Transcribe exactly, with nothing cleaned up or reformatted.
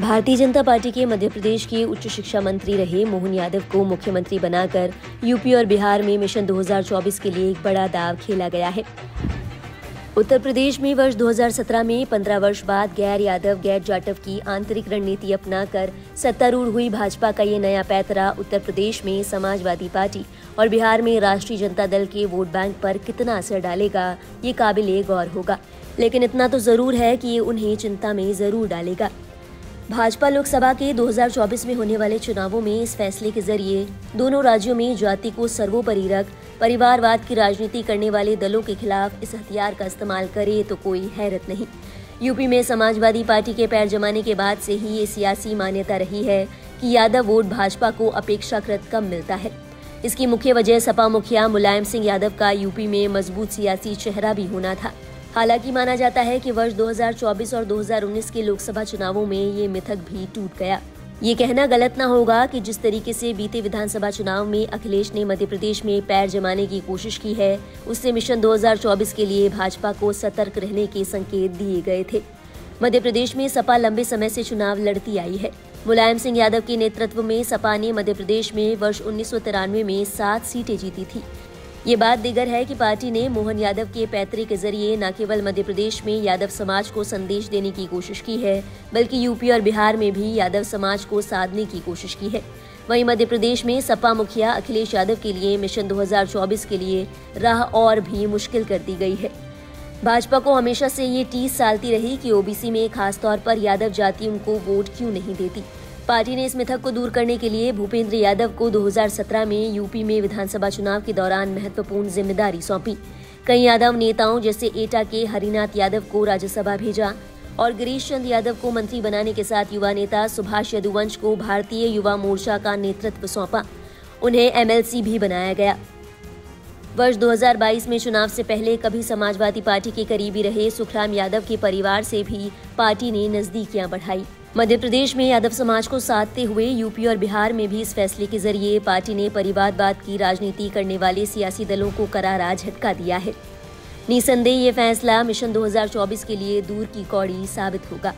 Bharatiya Janata party के मध्य प्रदेश के उच्च शिक्षा मंत्री रहे मोहन यादव को मुख्यमंत्री बनाकर यूपी और बिहार में मिशन दो हज़ार चौबीस के लिए एक बड़ा दाव खेला गया है। उत्तर प्रदेश में वर्ष दो हज़ार सत्रह में पंद्रह वर्ष बाद गैर यादव गैर जाटव की आंतरिक रणनीति अपनाकर सत्तारूढ़ हुई भाजपा का ये नया पैतरा उत्तर प्रदेश में समाजवादी पार्टी और बिहार में राष्ट्रीय जनता दल के वोट बैंक पर कितना असर डालेगा, ये काबिले गौर होगा। लेकिन इतना तो जरूर है कि ये उन्हें चिंता में जरूर डालेगा। भाजपा लोकसभा के दो हज़ार चौबीस में होने वाले चुनावों में इस फैसले के जरिए दोनों राज्यों में जाति को सर्वोपरि रख परिवारवाद की राजनीति करने वाले दलों के खिलाफ इस हथियार का इस्तेमाल करे तो कोई हैरत नहीं। यूपी में समाजवादी पार्टी के पैर जमाने के बाद से ही ये सियासी मान्यता रही है कि यादव वोट भाजपा को अपेक्षाकृत कम मिलता है। इसकी मुख्य वजह सपा मुखिया मुलायम सिंह यादव का यूपी में मजबूत सियासी चेहरा भी होना था। हालांकि माना जाता है कि वर्ष दो हज़ार चौबीस और दो हज़ार उन्नीस के लोकसभा चुनावों में ये मिथक भी टूट गया। ये कहना गलत ना होगा कि जिस तरीके से बीते विधानसभा चुनाव में अखिलेश ने मध्य प्रदेश में पैर जमाने की कोशिश की है, उससे मिशन दो हज़ार चौबीस के लिए भाजपा को सतर्क रहने के संकेत दिए गए थे। मध्य प्रदेश में सपा लंबे समय से चुनाव लड़ती आई है। मुलायम सिंह यादव के नेतृत्व में सपा ने मध्य प्रदेश में वर्ष उन्नीस सौ तिरानवे में सात सीटें जीती थी। ये बात दीगर है कि पार्टी ने मोहन यादव के पैतरे के जरिए न केवल मध्य प्रदेश में यादव समाज को संदेश देने की कोशिश की है, बल्कि यूपी और बिहार में भी यादव समाज को साधने की कोशिश की है। वहीं मध्य प्रदेश में सपा मुखिया अखिलेश यादव के लिए मिशन दो हज़ार चौबीस के लिए राह और भी मुश्किल कर दी गई है। भाजपा को हमेशा से ये टीस सालती रही कि ओबीसी में खासतौर पर यादव जाति उनको वोट क्यों नहीं देती। पार्टी ने इस मिथक को दूर करने के लिए भूपेंद्र यादव को दो हज़ार सत्रह में यूपी में विधानसभा चुनाव के दौरान महत्वपूर्ण जिम्मेदारी सौंपी। कई यादव नेताओं जैसे एटा के हरिनाथ यादव को राज्यसभा भेजा और गिरीश चंद्र यादव को मंत्री बनाने के साथ युवा नेता सुभाष यदुवंश को भारतीय युवा मोर्चा का नेतृत्व सौंपा। उन्हें एम एल सी भी बनाया गया। वर्ष दो हज़ार बाईस में चुनाव से पहले कभी समाजवादी पार्टी के करीबी रहे सुखराम यादव के परिवार से भी पार्टी ने नजदीकियां बढ़ाई। मध्य प्रदेश में यादव समाज को साधते हुए यूपी और बिहार में भी इस फैसले के जरिए पार्टी ने परिवारवाद की राजनीति करने वाले सियासी दलों को करारा झटका दिया है। निसंदेह ये फैसला मिशन दो हज़ार चौबीस के लिए दूर की कौड़ी साबित होगा।